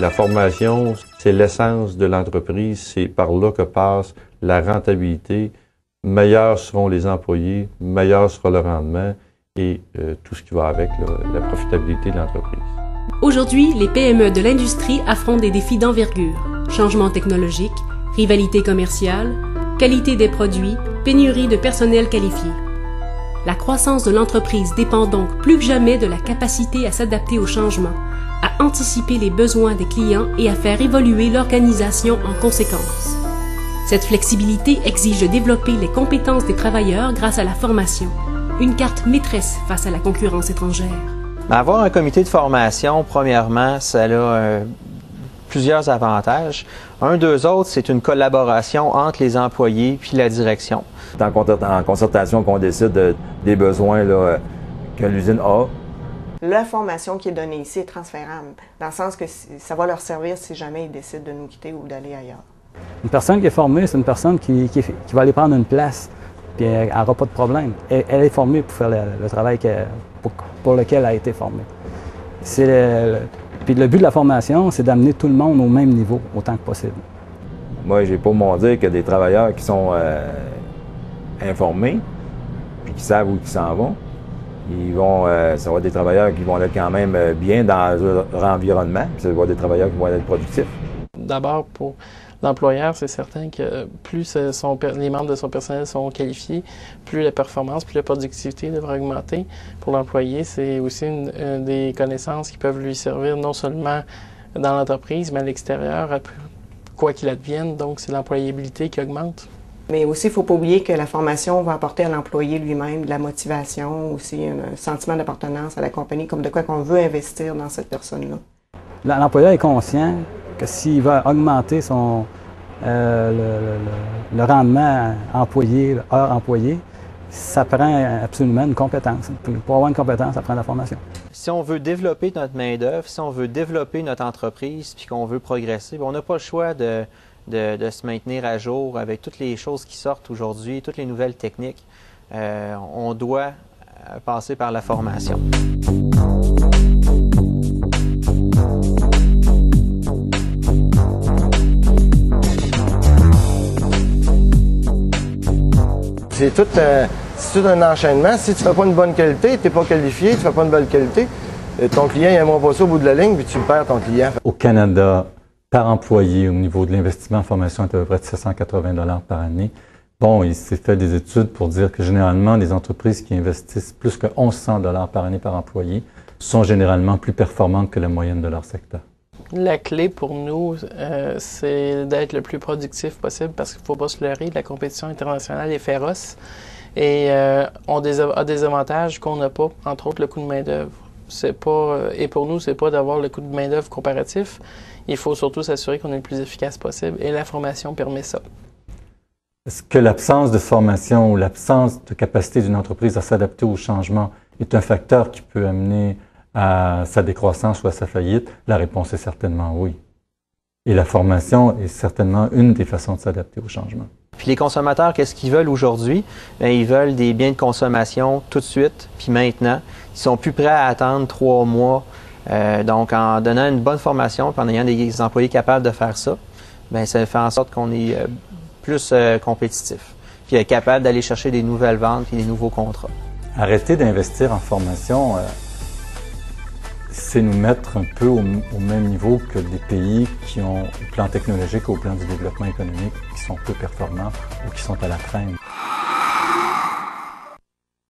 La formation, c'est l'essence de l'entreprise, c'est par là que passe la rentabilité. Meilleurs seront les employés, meilleur sera le rendement et tout ce qui va avec la profitabilité de l'entreprise. Aujourd'hui, les PME de l'industrie affrontent des défis d'envergure. Changement technologique, rivalité commerciale, qualité des produits, pénurie de personnel qualifié. La croissance de l'entreprise dépend donc plus que jamais de la capacité à s'adapter aux changements, à anticiper les besoins des clients et à faire évoluer l'organisation en conséquence. Cette flexibilité exige de développer les compétences des travailleurs grâce à la formation, une carte maîtresse face à la concurrence étrangère. Avoir un comité de formation, premièrement, ça a plusieurs avantages. Un d'eux autres, c'est une collaboration entre les employés puis la direction. C'est en concertation qu'on décide des besoins là, que l'usine a. La formation qui est donnée ici est transférable, dans le sens que ça va leur servir si jamais ils décident de nous quitter ou d'aller ailleurs. Une personne qui est formée, c'est une personne qui va aller prendre une place, puis elle n'aura pas de problème. Elle est formée pour faire le travail pour lequel elle a été formée. Puis le but de la formation, c'est d'amener tout le monde au même niveau, autant que possible. Moi, j'ai pour mon dire que des travailleurs qui sont informés, puis qui savent où ils s'en vont, ça va être des travailleurs qui vont être quand même bien dans leur environnement, puis ça va être des travailleurs qui vont être productifs. D'abord, pour l'employeur, c'est certain que plus les membres de son personnel sont qualifiés, plus la performance, plus la productivité devra augmenter. Pour l'employé, c'est aussi des connaissances qui peuvent lui servir non seulement dans l'entreprise, mais à l'extérieur, quoi qu'il advienne. Donc, c'est l'employabilité qui augmente. Mais aussi, il ne faut pas oublier que la formation va apporter à l'employé lui-même de la motivation, aussi un sentiment d'appartenance à la compagnie, comme de quoi qu'on veut investir dans cette personne-là. L'employeur est conscient que s'il veut augmenter son, le rendement employé, heure employée, ça prend absolument une compétence. Pour avoir une compétence, ça prend la formation. Si on veut développer notre main-d'œuvre, si on veut développer notre entreprise, puis qu'on veut progresser, on n'a pas le choix de se maintenir à jour avec toutes les choses qui sortent aujourd'hui, toutes les nouvelles techniques. On doit passer par la formation. C'est tout un enchaînement. Si tu ne fais pas une bonne qualité, tu n'es pas qualifié, tu ne fais pas une bonne qualité, ton client n'aimera pas ça au bout de la ligne, puis tu perds ton client. Au Canada, par employé, au niveau de l'investissement en formation, est à peu près de 780 $ par année. Bon, il s'est fait des études pour dire que généralement, les entreprises qui investissent plus que 1100 $ par année par employé sont généralement plus performantes que la moyenne de leur secteur. La clé pour nous, c'est d'être le plus productif possible parce qu'il ne faut pas se leurrer. La compétition internationale est féroce et on a des avantages qu'on n'a pas, entre autres le coût de main-d'œuvre. Et pour nous, ce n'est pas d'avoir le coût de main-d'œuvre comparatif. Il faut surtout s'assurer qu'on est le plus efficace possible et la formation permet ça. Est-ce que l'absence de formation ou l'absence de capacité d'une entreprise à s'adapter aux changements est un facteur qui peut amener à sa décroissance ou à sa faillite? La réponse est certainement oui. Et la formation est certainement une des façons de s'adapter au changement. Puis les consommateurs, qu'est-ce qu'ils veulent aujourd'hui? Bien, ils veulent des biens de consommation tout de suite, puis maintenant. Ils sont plus prêts à attendre 3 mois. Donc, en donnant une bonne formation, puis en ayant des employés capables de faire ça, bien, ça fait en sorte qu'on est plus compétitif, puis capable d'aller chercher des nouvelles ventes puis des nouveaux contrats. Arrêter d'investir en formation, c'est nous mettre un peu au même niveau que des pays qui ont, au plan technologique ou au plan du développement économique, qui sont peu performants ou qui sont à la traîne.